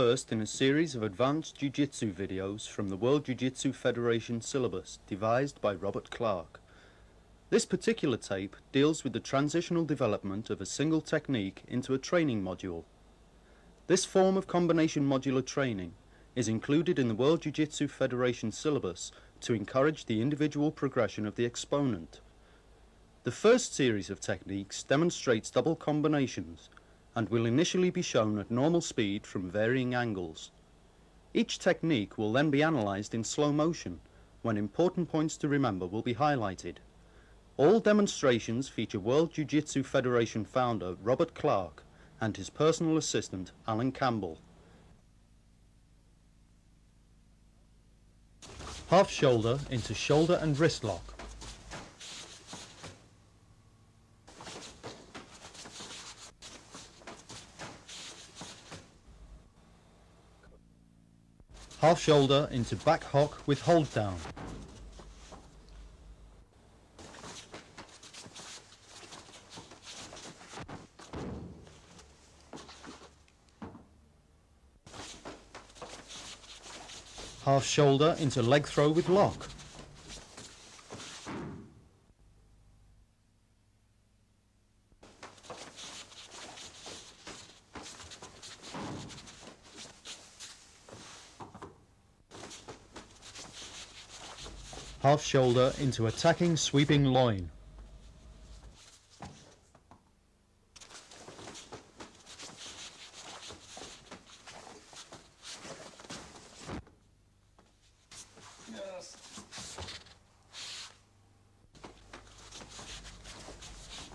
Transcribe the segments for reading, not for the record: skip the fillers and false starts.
First in a series of advanced Jiu-Jitsu videos from the World Ju-Jitsu Federation syllabus devised by Robert Clark. This particular tape deals with the transitional development of a single technique into a training module. This form of combination modular training is included in the World Ju-Jitsu Federation syllabus to encourage the individual progression of the exponent. The first series of techniques demonstrates double combinations and will initially be shown at normal speed from varying angles. Each technique will then be analysed in slow motion, when important points to remember will be highlighted. All demonstrations feature World Ju-Jitsu Federation founder Robert Clark and his personal assistant Alan Campbell. Half shoulder into shoulder and wrist lock. Half shoulder into back hock with hold down. Half shoulder into leg throw with lock. Half shoulder into attacking sweeping loin. Yes.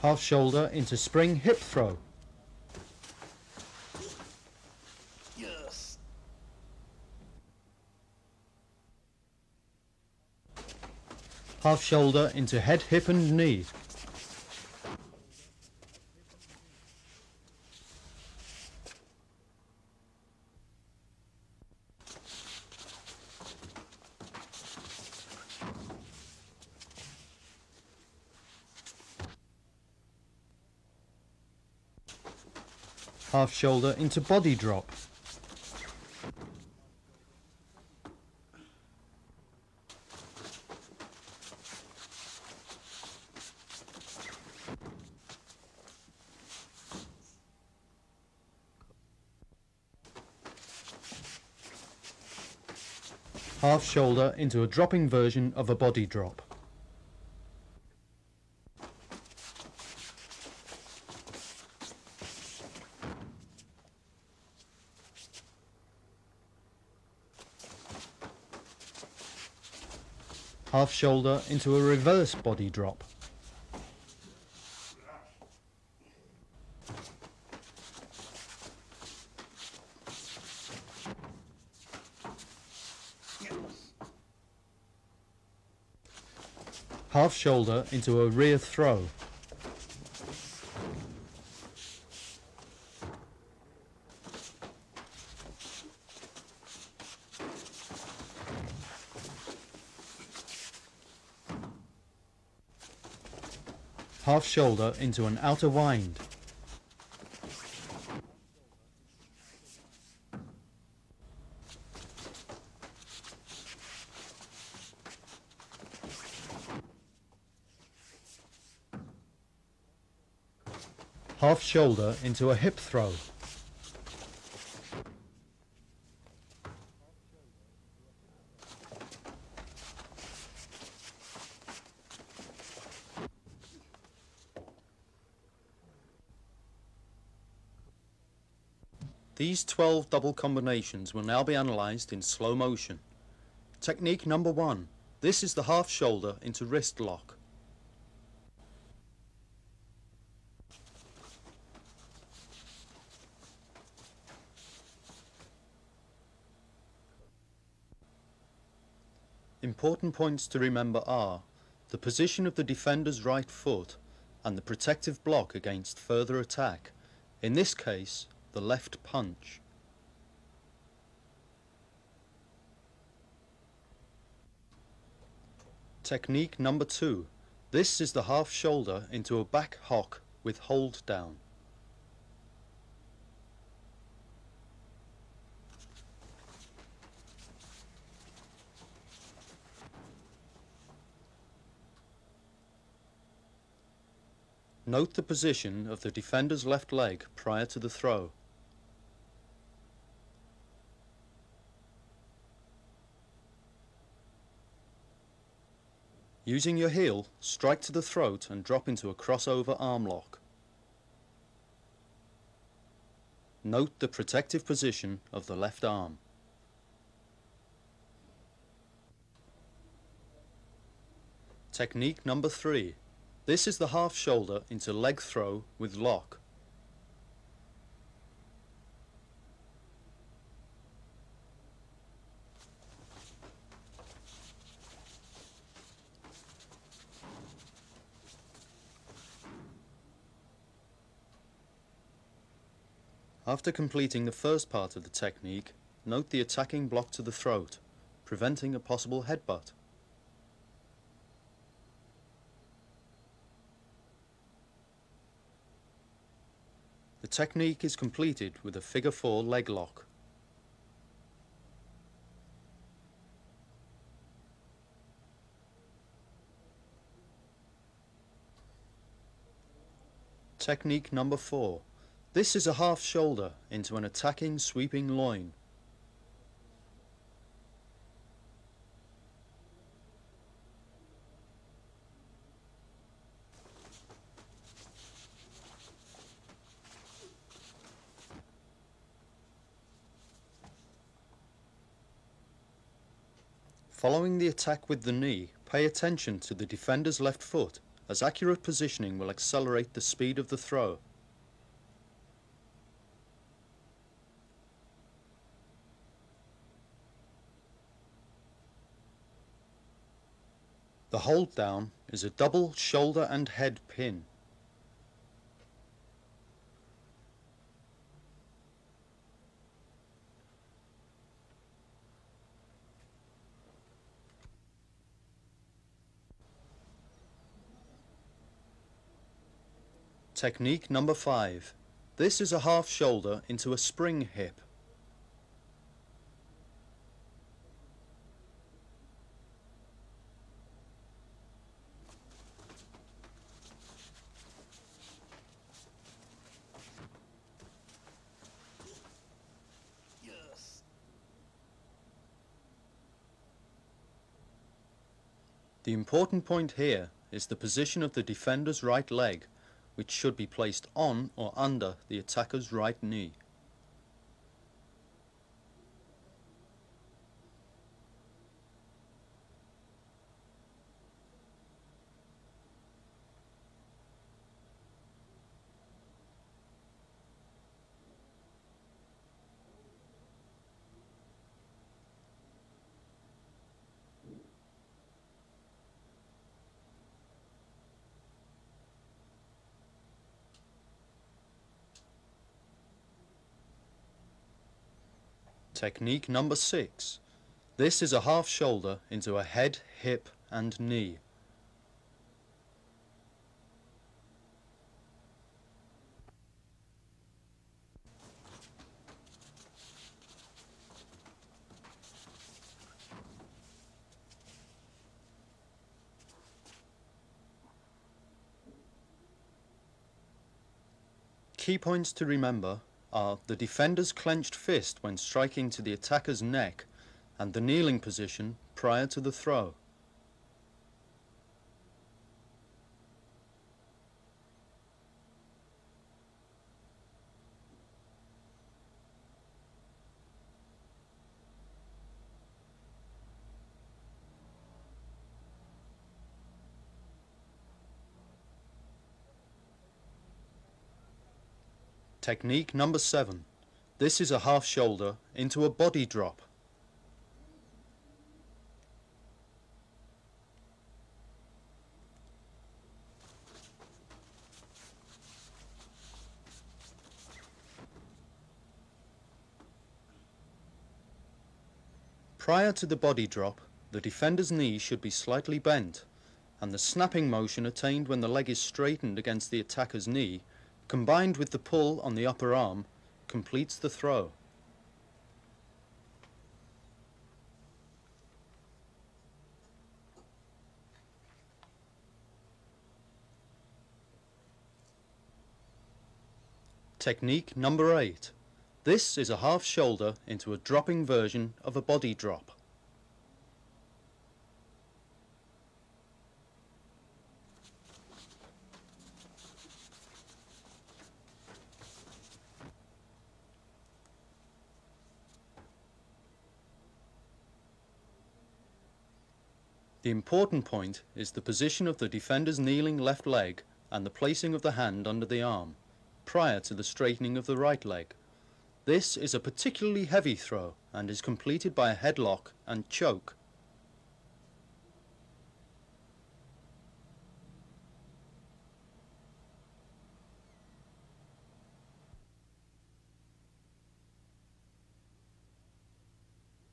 Half shoulder into spring hip throw. Half shoulder into head, hip and knee. Half shoulder into body drop. Half shoulder into a dropping version of a body drop. Half shoulder into a reverse body drop. Half shoulder into a rear throw. Half shoulder into an outer wind. Half shoulder into a hip throw. These 12 double combinations will now be analysed in slow motion. Technique number 1. This is the half shoulder into wrist lock. Important points to remember are the position of the defender's right foot and the protective block against further attack, in this case the left punch. Technique number 2. This is the half shoulder into a back hock with hold down. Note the position of the defender's left leg prior to the throw. Using your heel, strike to the throat and drop into a crossover arm lock. Note the protective position of the left arm. Technique number 3. This is the half shoulder into leg throw with lock. After completing the first part of the technique, note the attacking block to the throat, preventing a possible headbutt. The technique is completed with a figure 4 leg lock. Technique number 4. This is a half shoulder into an attacking sweeping loin. Following the attack with the knee, pay attention to the defender's left foot, as accurate positioning will accelerate the speed of the throw. The hold down is a double shoulder and head pin. Technique number 5. This is a half shoulder into a spring hip. The important point here is the position of the defender's right leg, which should be placed on or under the attacker's right knee. Technique number 6. This is a half shoulder into a head, hip and knee. Key points to remember are the defender's clenched fist when striking to the attacker's neck and the kneeling position prior to the throw. Technique number 7. This is a half shoulder into a body drop. Prior to the body drop, the defender's knee should be slightly bent, and the snapping motion attained when the leg is straightened against the attacker's knee, combined with the pull on the upper arm, completes the throw. Technique number 8. This is a half shoulder into a dropping version of a body drop. The important point is the position of the defender's kneeling left leg and the placing of the hand under the arm, prior to the straightening of the right leg. This is a particularly heavy throw and is completed by a headlock and choke.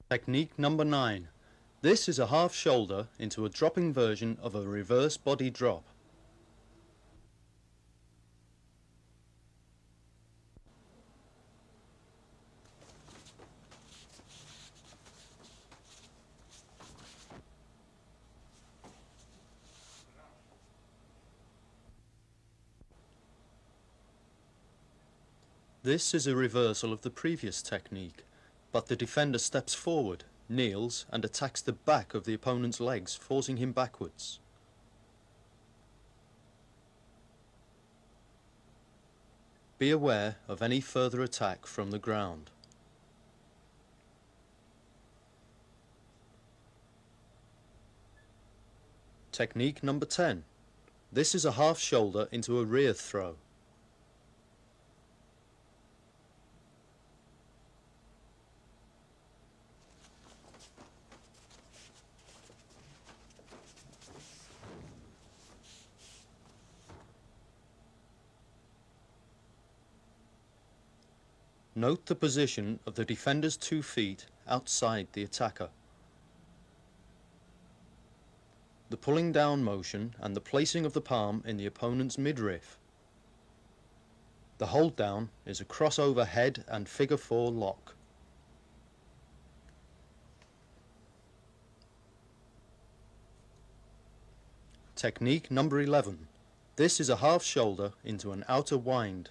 Technique number 9. This is a half shoulder into a dropping version of a reverse body drop. This is a reversal of the previous technique, but the defender steps forward, kneels and attacks the back of the opponent's legs, forcing him backwards. Be aware of any further attack from the ground. Technique number 10. This is a half shoulder into a rear throw. Note the position of the defender's 2 feet outside the attacker. The pulling down motion and the placing of the palm in the opponent's midriff. The hold down is a crossover head and figure 4 lock. Technique number 11. This is a half shoulder into an outer wind.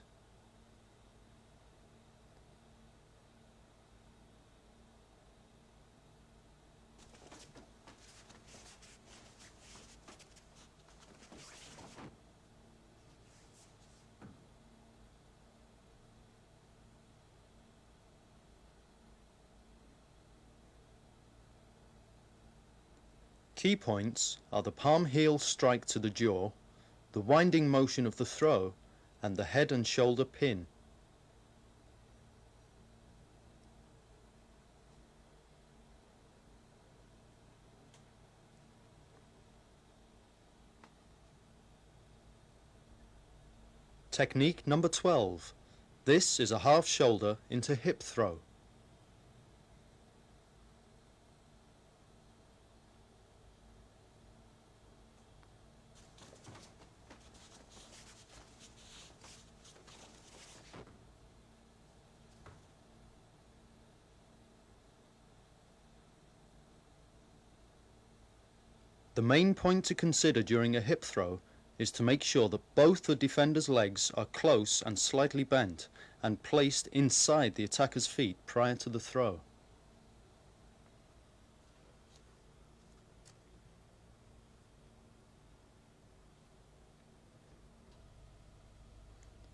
Key points are the palm heel strike to the jaw, the winding motion of the throw, and the head and shoulder pin. Technique number 12. This is a half shoulder into hip throw. The main point to consider during a hip throw is to make sure that both the defender's legs are close and slightly bent and placed inside the attacker's feet prior to the throw.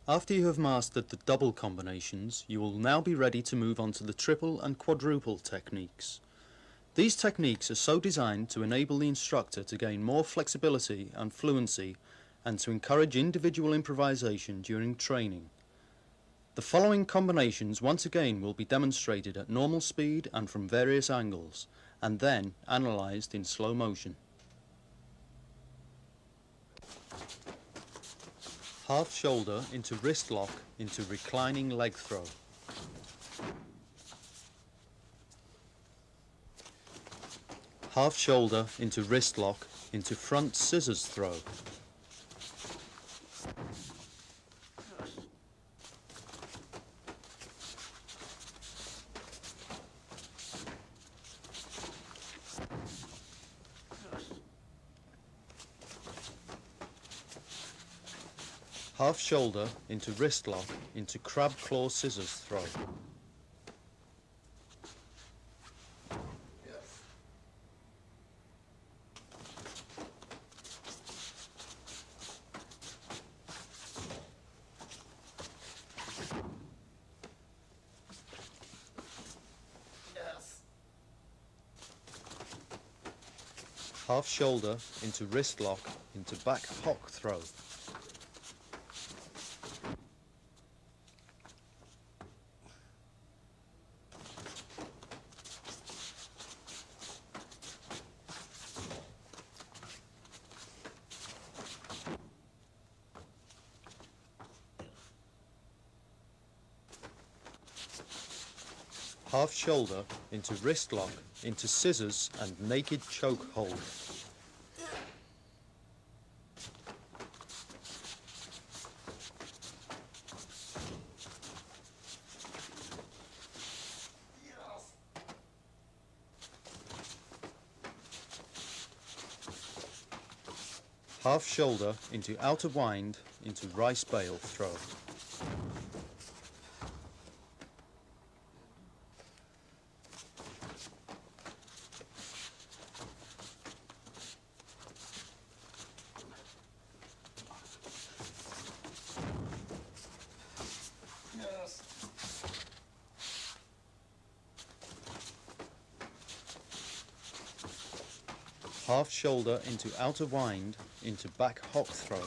After you have mastered the double combinations, you will now be ready to move on to the triple and quadruple techniques. These techniques are so designed to enable the instructor to gain more flexibility and fluency and to encourage individual improvisation during training. The following combinations once again will be demonstrated at normal speed and from various angles, and then analysed in slow motion. Half shoulder into wrist lock into reclining leg throw. Half shoulder into wrist lock into front scissors throw. half shoulder into wrist lock into crab claw scissors throw. Half shoulder into wrist lock into back hock throw. Half shoulder into wrist lock into scissors and naked choke hold. Half shoulder into outer wind into rice bale throw. Half shoulder into outer wind into back hock throw.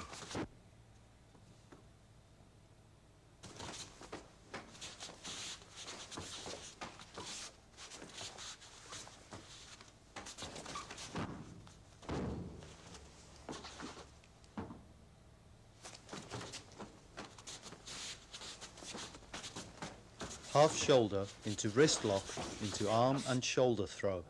Half shoulder into wrist lock into arm and shoulder throw.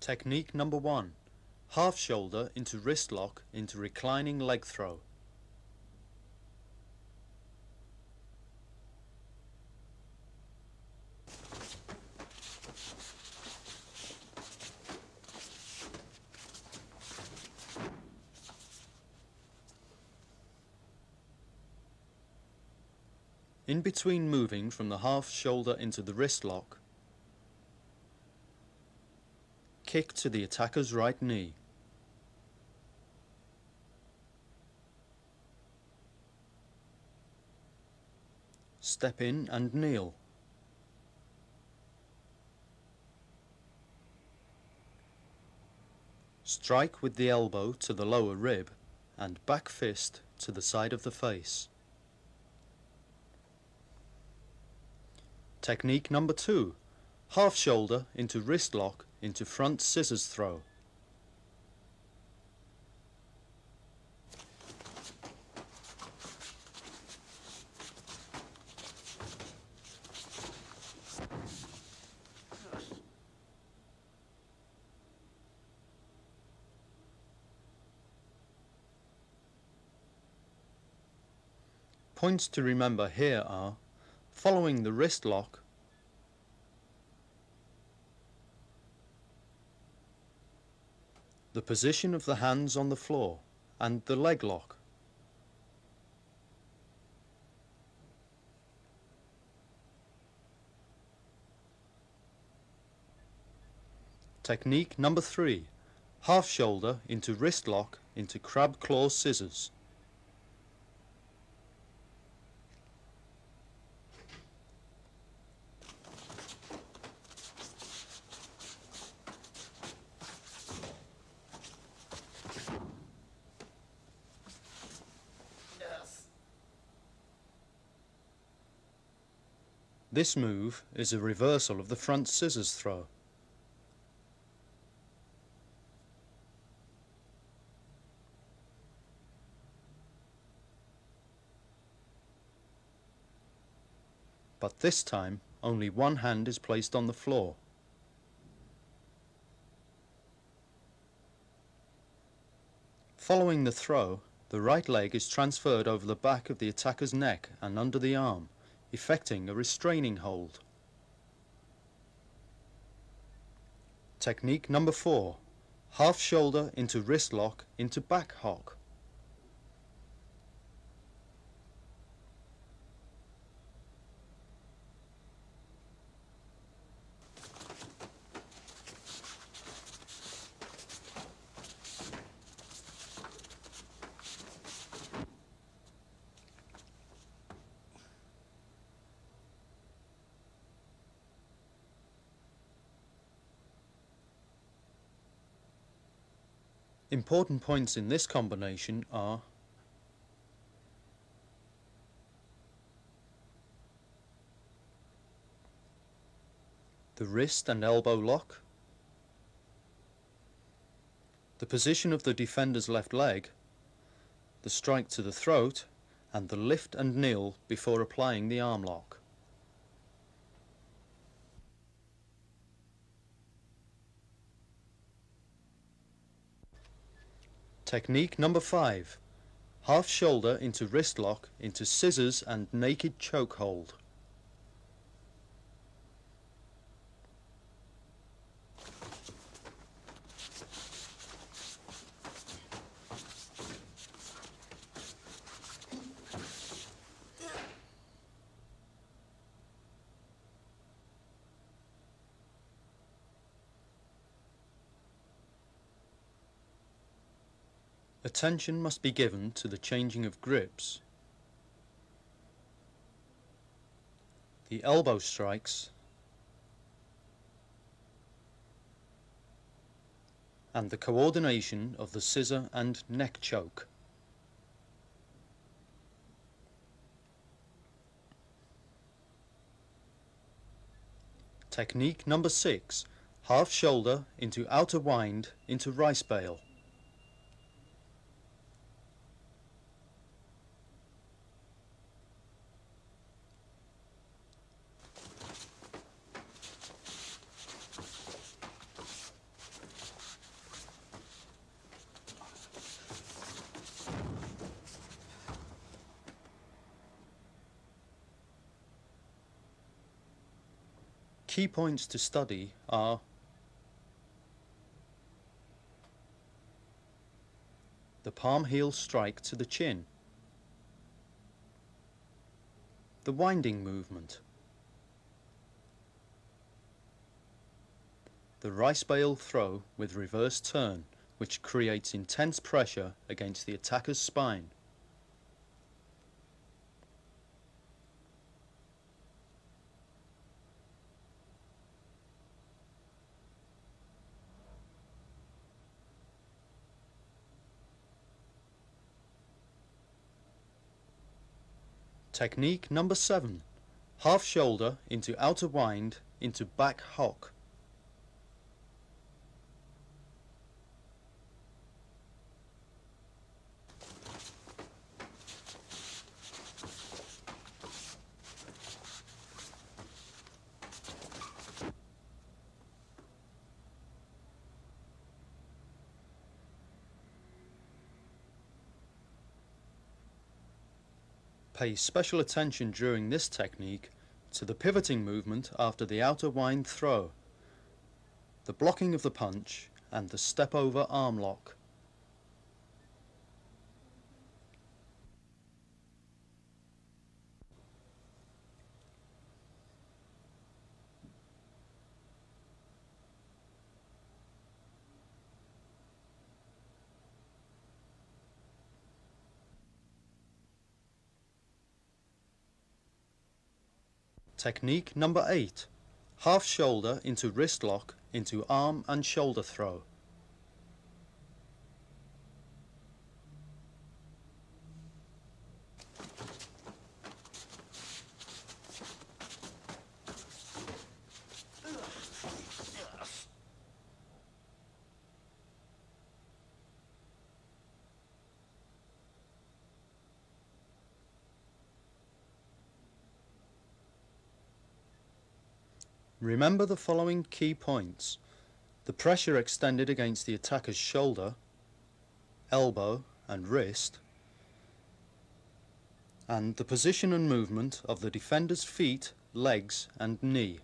Technique number 1, half shoulder into wrist lock into reclining leg throw. In between moving from the half shoulder into the wrist lock, kick to the attacker's right knee. Step in and kneel. Strike with the elbow to the lower rib and back fist to the side of the face. Technique number 2. Half shoulder into wrist lock into front scissors throw. Points to remember here are following the wrist lock, the position of the hands on the floor and the leg lock. Technique number 3, half shoulder into wrist lock into crab claw scissors. This move is a reversal of the front scissors throw. But this time, only one hand is placed on the floor. Following the throw, The right leg is transferred over the back of the attacker's neck and under the arm, effecting a restraining hold. Technique number 4, half shoulder into wrist lock into back hock. Important points in this combination are the wrist and elbow lock, the position of the defender's left leg, the strike to the throat, and the lift and kneel before applying the arm lock. Technique number 5, half shoulder into wrist lock into scissors and naked choke hold. Attention must be given to the changing of grips, the elbow strikes, and the coordination of the scissor and neck choke. Technique number 6, half shoulder into outer wind into rice bale. Key points to study are the palm heel strike to the chin, the winding movement, the rice bale throw with reverse turn, which creates intense pressure against the attacker's spine, Technique number 7, half shoulder into outer wind into back hock. Pay special attention during this technique to the pivoting movement after the outer wind throw, the blocking of the punch, and the step over arm lock. Technique number 8, half shoulder into wrist lock into arm and shoulder throw. Remember the following key points: the pressure extended against the attacker's shoulder, elbow and wrist, and the position and movement of the defender's feet, legs and knee.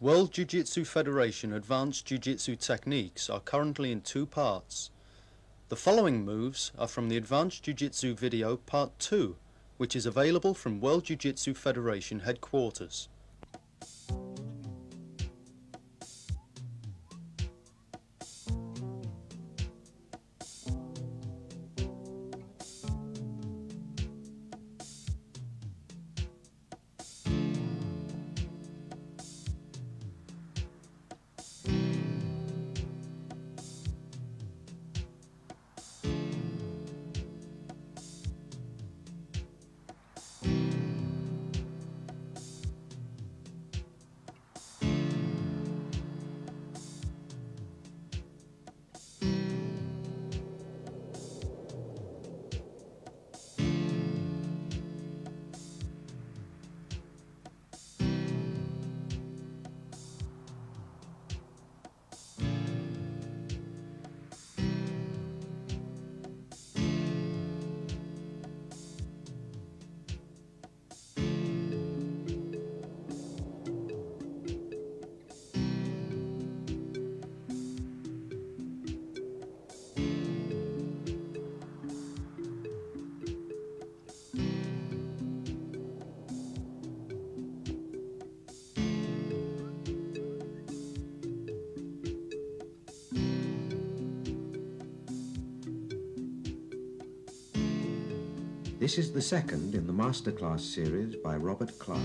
World Jiu-Jitsu Federation advanced Jiu-Jitsu techniques are currently in two parts. The following moves are from the Advanced Jiu-Jitsu video Part 2, which is available from World Jiu-Jitsu Federation headquarters. This is the second in the masterclass series by Robert Clark.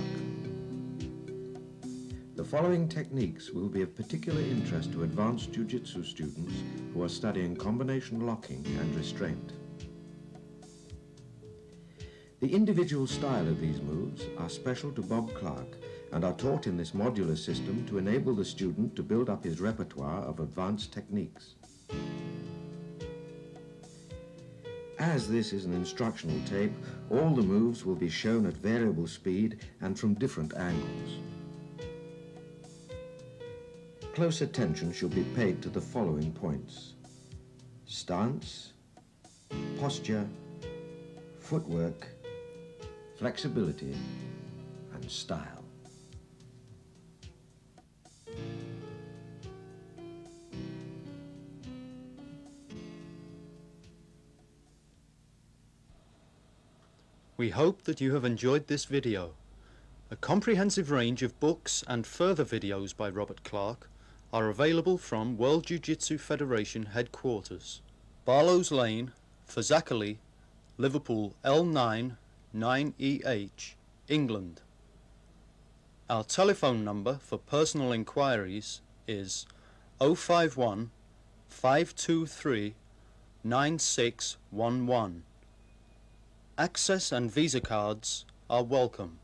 The following techniques will be of particular interest to advanced Jiu-Jitsu students who are studying combination locking and restraint. The individual style of these moves are special to Bob Clark and are taught in this modular system to enable the student to build up his repertoire of advanced techniques. As this is an instructional tape, all the moves will be shown at variable speed and from different angles. Close attention should be paid to the following points: stance, posture, footwork, flexibility, and style. We hope that you have enjoyed this video. A comprehensive range of books and further videos by Robert Clark are available from World Jiu-Jitsu Federation headquarters. Barlow's Lane, Fazakerley, Liverpool L9 9EH, England. Our telephone number for personal inquiries is 051 523 9611. Access and Visa cards are welcome.